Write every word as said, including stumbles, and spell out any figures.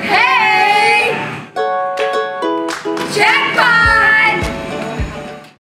Hey!